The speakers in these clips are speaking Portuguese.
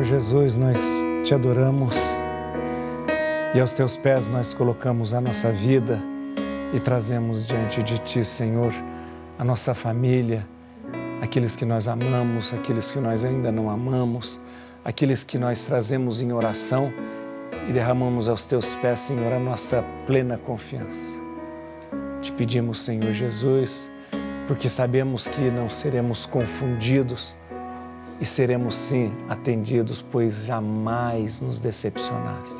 Senhor Jesus, nós te adoramos e aos teus pés nós colocamos a nossa vida e trazemos diante de ti, Senhor, a nossa família, aqueles que nós amamos, aqueles que nós ainda não amamos, aqueles que nós trazemos em oração e derramamos aos teus pés, Senhor, a nossa plena confiança. Te pedimos, Senhor Jesus, porque sabemos que não seremos confundidos e seremos sim atendidos, pois jamais nos decepcionaste.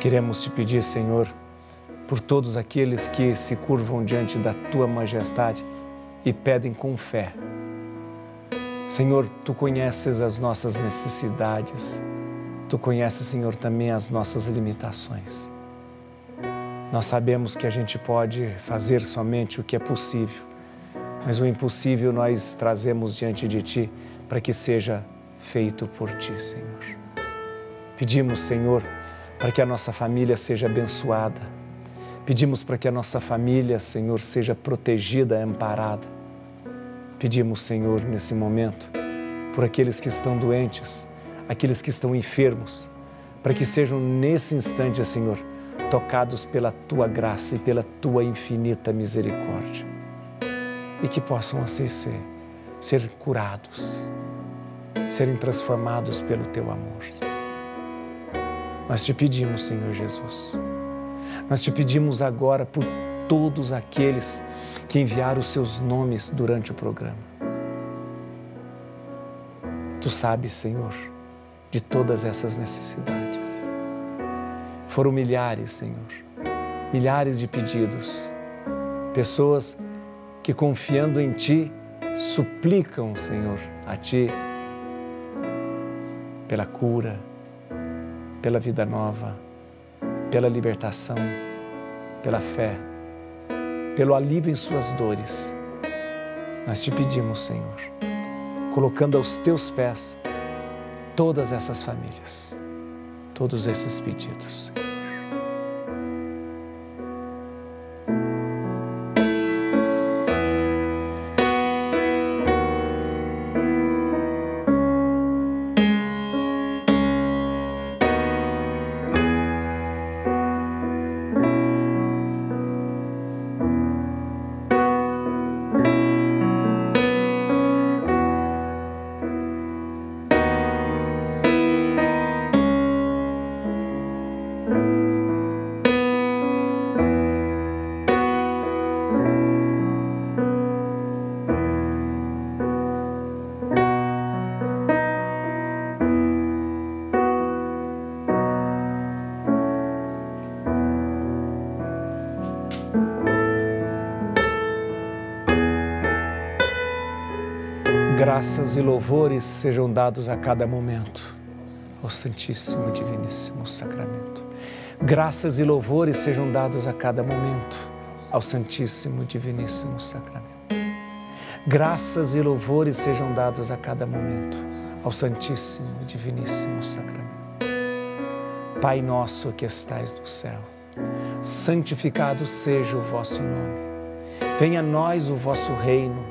Queremos te pedir, Senhor, por todos aqueles que se curvam diante da Tua majestade e pedem com fé. Senhor, Tu conheces as nossas necessidades, Tu conheces, Senhor, também as nossas limitações. Nós sabemos que a gente pode fazer somente o que é possível, mas o impossível nós trazemos diante de Ti para que seja feito por Ti, Senhor. Pedimos, Senhor, para que a nossa família seja abençoada. Pedimos para que a nossa família, Senhor, seja protegida, amparada. Pedimos, Senhor, nesse momento, por aqueles que estão doentes, aqueles que estão enfermos, para que sejam nesse instante, Senhor, tocados pela Tua graça e pela Tua infinita misericórdia. E que possam assim ser curados, serem transformados pelo Teu amor. Nós te pedimos, Senhor Jesus, nós te pedimos agora por todos aqueles que enviaram os seus nomes durante o programa. Tu sabes, Senhor, de todas essas necessidades. Foram milhares, Senhor, milhares de pedidos, pessoas que confiando em Ti, suplicam, Senhor, a Ti pela cura, pela vida nova, pela libertação, pela fé, pelo alívio em suas dores. Nós Te pedimos, Senhor, colocando aos Teus pés todas essas famílias, todos esses pedidos, Senhor. Graças e louvores sejam dados a cada momento ao Santíssimo e Diviníssimo Sacramento. Graças e louvores sejam dados a cada momento ao Santíssimo e Diviníssimo Sacramento. Graças e louvores sejam dados a cada momento ao Santíssimo e Diviníssimo Sacramento. Pai nosso que estais no céu, santificado seja o vosso nome. Venha a nós o vosso reino.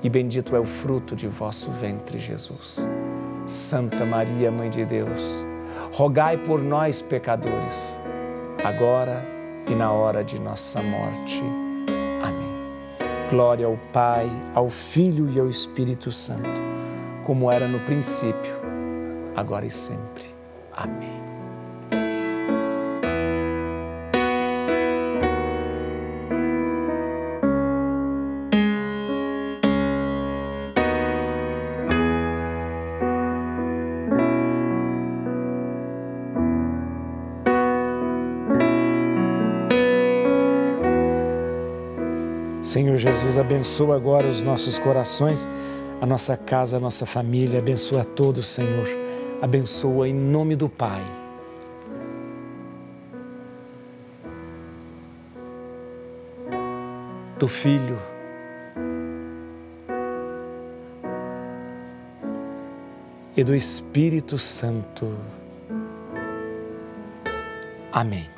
e bendito é o fruto de vosso ventre, Jesus. Santa Maria, Mãe de Deus, rogai por nós, pecadores, agora e na hora de nossa morte. Amém. Glória ao Pai, ao Filho e ao Espírito Santo, como era no princípio, agora e sempre. Amém. Senhor Jesus, abençoa agora os nossos corações, a nossa casa, a nossa família, abençoa todos, Senhor, abençoa em nome do Pai, do Filho e do Espírito Santo. Amém.